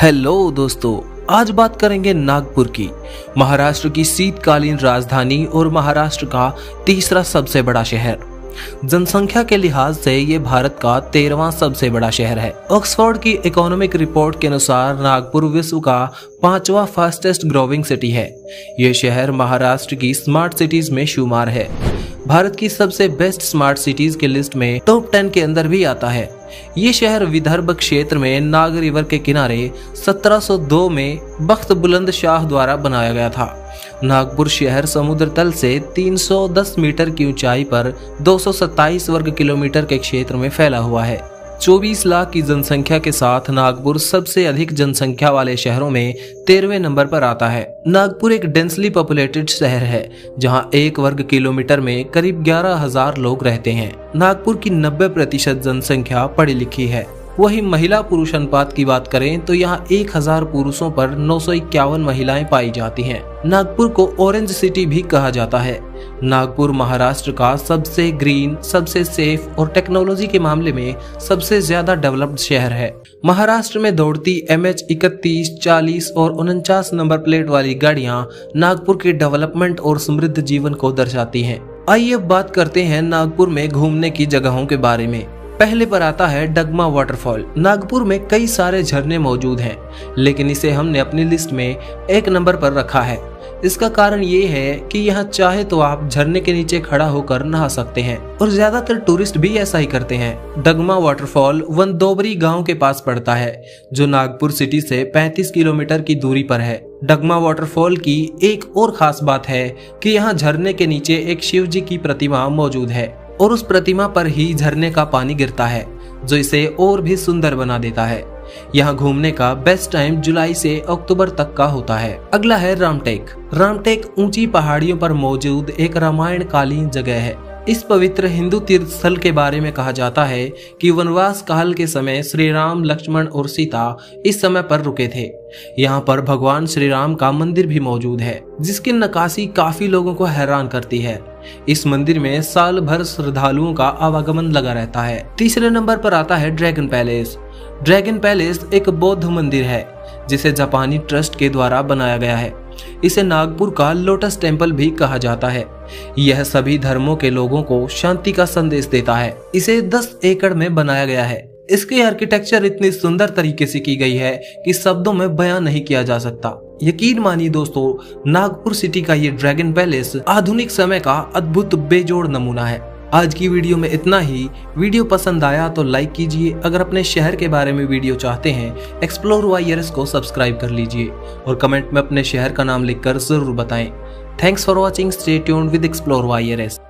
Hello दोस्तों, आज बात करेंगे नागपुर की, महाराष्ट्र की शीतकालीन राजधानी और महाराष्ट्र का तीसरा सबसे बड़ा शहर। जनसंख्या के लिहाज से ये भारत का 13वां सबसे बड़ा शहर है। ऑक्सफोर्ड की इकोनॉमिक रिपोर्ट के अनुसार नागपुर विश्व का 5वां फास्टेस्ट ग्रोइंग सिटी है। ये शहर महाराष्ट्र की स्मार्ट सिटीज में शुमार है। भारत की सबसे बेस्ट स्मार्ट सिटीज के लिस्ट में टॉप 10 के अंदर भी आता है। ये शहर विदर्भ क्षेत्र में नाग रिवर के किनारे 1702 में बख्त बुलंद शाह द्वारा बनाया गया था। नागपुर शहर समुद्र तल से 310 मीटर की ऊंचाई पर 227 वर्ग किलोमीटर के क्षेत्र में फैला हुआ है। 24 लाख की जनसंख्या के साथ नागपुर सबसे अधिक जनसंख्या वाले शहरों में 13वें नंबर पर आता है। नागपुर एक डेंसली पॉपुलेटेड शहर है, जहां 1 वर्ग किलोमीटर में करीब 11,000 लोग रहते हैं। नागपुर की 90% जनसंख्या पढ़ी लिखी है। वहीं महिला पुरुष अनुपात की बात करें तो यहाँ 1,000 पुरुषों पर 951 महिलाएं पाई जाती हैं। नागपुर को ऑरेंज सिटी भी कहा जाता है। नागपुर महाराष्ट्र का सबसे ग्रीन, सबसे सेफ और टेक्नोलॉजी के मामले में सबसे ज्यादा डेवलप्ड शहर है। महाराष्ट्र में दौड़ती MH 31, 40 और 49 नंबर प्लेट वाली गाड़ियाँ नागपुर के डेवलपमेंट और समृद्ध जीवन को दर्शाती है। आइए बात करते हैं नागपुर में घूमने की जगहों के बारे में। पहले पर आता है डगमा वाटरफॉल। नागपुर में कई सारे झरने मौजूद हैं, लेकिन इसे हमने अपनी लिस्ट में 1 नंबर पर रखा है। इसका कारण ये है कि यहाँ चाहे तो आप झरने के नीचे खड़ा होकर नहा सकते हैं और ज्यादातर टूरिस्ट भी ऐसा ही करते हैं। डगमा वाटरफॉल वनदोबरी गांव के पास पड़ता है, जो नागपुर सिटी से 35 किलोमीटर की दूरी पर है। डगमा वाटरफॉल की एक और खास बात है कि यहाँ झरने के नीचे एक शिव जी की प्रतिमा मौजूद है और उस प्रतिमा पर ही झरने का पानी गिरता है, जो इसे और भी सुंदर बना देता है। यहाँ घूमने का बेस्ट टाइम जुलाई से अक्टूबर तक का होता है। अगला है रामटेक। रामटेक ऊंची पहाड़ियों पर मौजूद एक रामायणकालीन जगह है। इस पवित्र हिंदू तीर्थ स्थल के बारे में कहा जाता है कि वनवास काल के समय श्री राम, लक्ष्मण और सीता इस समय पर रुके थे। यहाँ पर भगवान श्री राम का मंदिर भी मौजूद है, जिसकी नक्काशी काफी लोगों को हैरान करती है। इस मंदिर में साल भर श्रद्धालुओं का आवागमन लगा रहता है। तीसरे नंबर पर आता है ड्रैगन पैलेस। ड्रैगन पैलेस एक बौद्ध मंदिर है, जिसे जापानी ट्रस्ट के द्वारा बनाया गया है। इसे नागपुर का लोटस टेम्पल भी कहा जाता है। यह सभी धर्मों के लोगों को शांति का संदेश देता है। इसे 10 एकड़ में बनाया गया है। इसकी आर्किटेक्चर इतनी सुंदर तरीके से की गई है कि शब्दों में बयां नहीं किया जा सकता। यकीन मानिए दोस्तों, नागपुर सिटी का ये ड्रैगन पैलेस आधुनिक समय का अद्भुत बेजोड़ नमूना है। आज की वीडियो में इतना ही। वीडियो पसंद आया तो लाइक कीजिए। अगर अपने शहर के बारे में वीडियो चाहते हैं, एक्सप्लोर VIRS को सब्सक्राइब कर लीजिए और कमेंट में अपने शहर का नाम लिखकर जरूर बताएं। Thanks for watching. Stay tuned with explore VIRS।